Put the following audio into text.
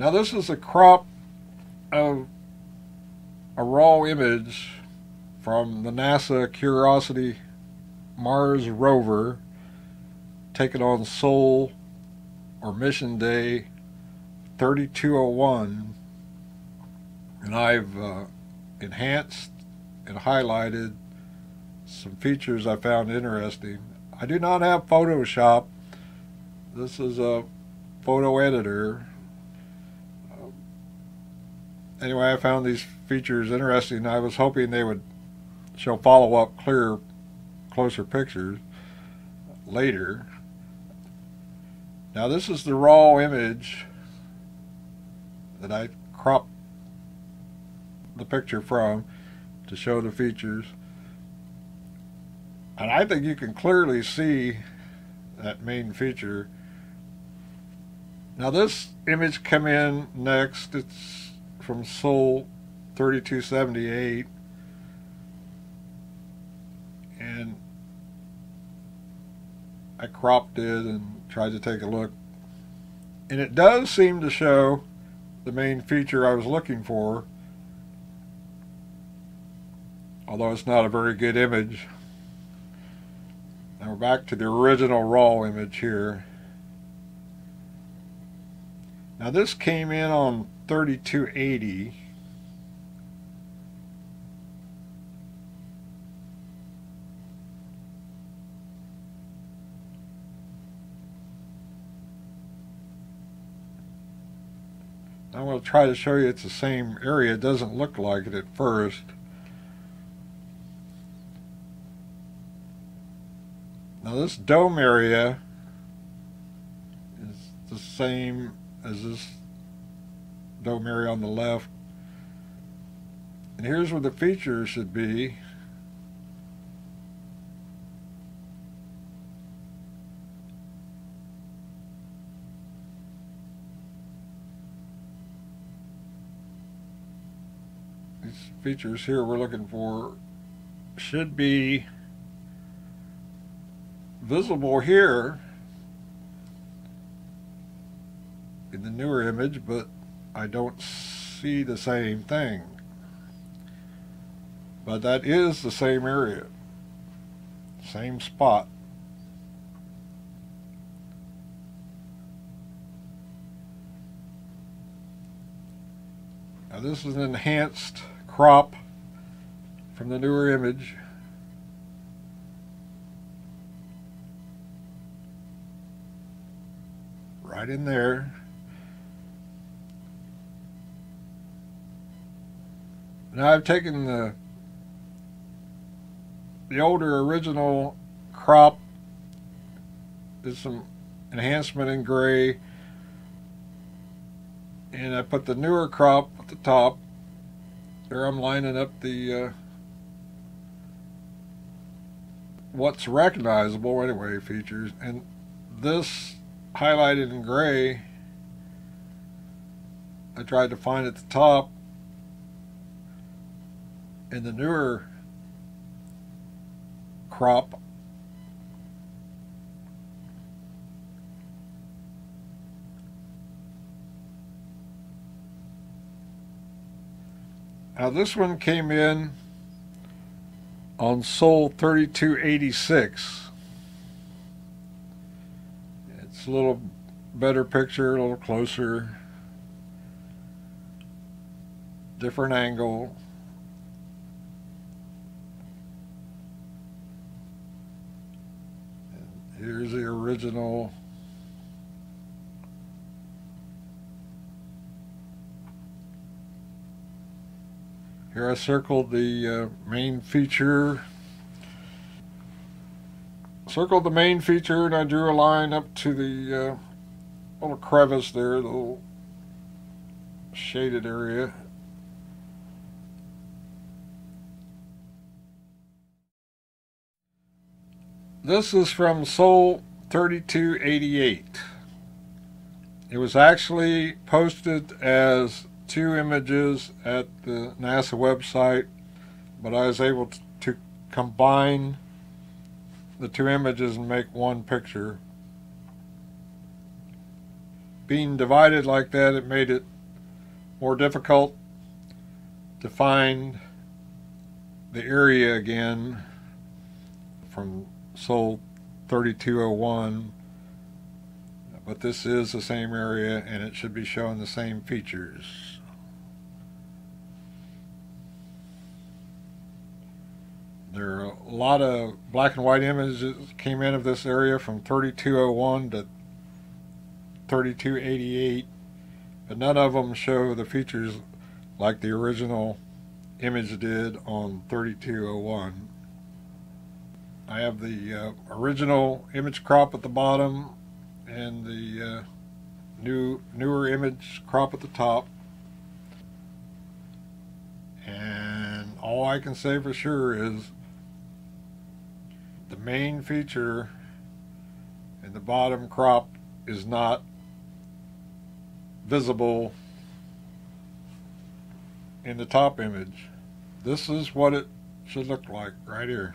Now this is a crop of a raw image from the NASA Curiosity Mars Rover taken on Sol or Mission Day 3201, and I've enhanced and highlighted some features I found interesting. I do not have Photoshop. This is a photo editor. Anyway, I found these features interesting. I was hoping they would show follow-up closer pictures later. Now this is the raw image that I cropped the picture from to show the features. And I think you can clearly see that main feature. Now this image came in next. It's from Sol 3278. And I cropped it and tried to take a look. And it does seem to show the main feature I was looking for, although it's not a very good image. Now we're back to the original raw image here. Now this came in on 3280. I'm going to try to show you it's the same area. It doesn't look like it at first. Now this dome area is the same as this dome area on the left. And here's where the feature should be. These features here we're looking for should be visible here in the newer image, but I don't see the same thing. But that is the same area, same spot. Now this is an enhanced crop from the newer image. Right in there. Now I've taken the older original crop. There's some enhancement in gray, and I put the newer crop at the top. There I'm lining up the what's recognizable anyway features, and this highlighted in gray I tried to find at the top in the newer crop. Now this one came in on Sol 3286. It's a little better picture, a little closer, different angle. And here's the original. Here I circled the main feature. Circled the main feature, and I drew a line up to the little crevice there, the little shaded area. This is from Sol 3288. It was actually posted as two images at the NASA website, but I was able to combine the two images and make one picture. being divided like that, it made it more difficult to find the area again from Sol 3201, but this is the same area and it should be showing the same features. There are a lot of black and white images came in of this area from 3201 to 3288, but none of them show the features like the original image did on 3201. I have the original image crop at the bottom and the newer image crop at the top. And all I can say for sure is the main feature in the bottom crop is not visible in the top image. This is what it should look like right here.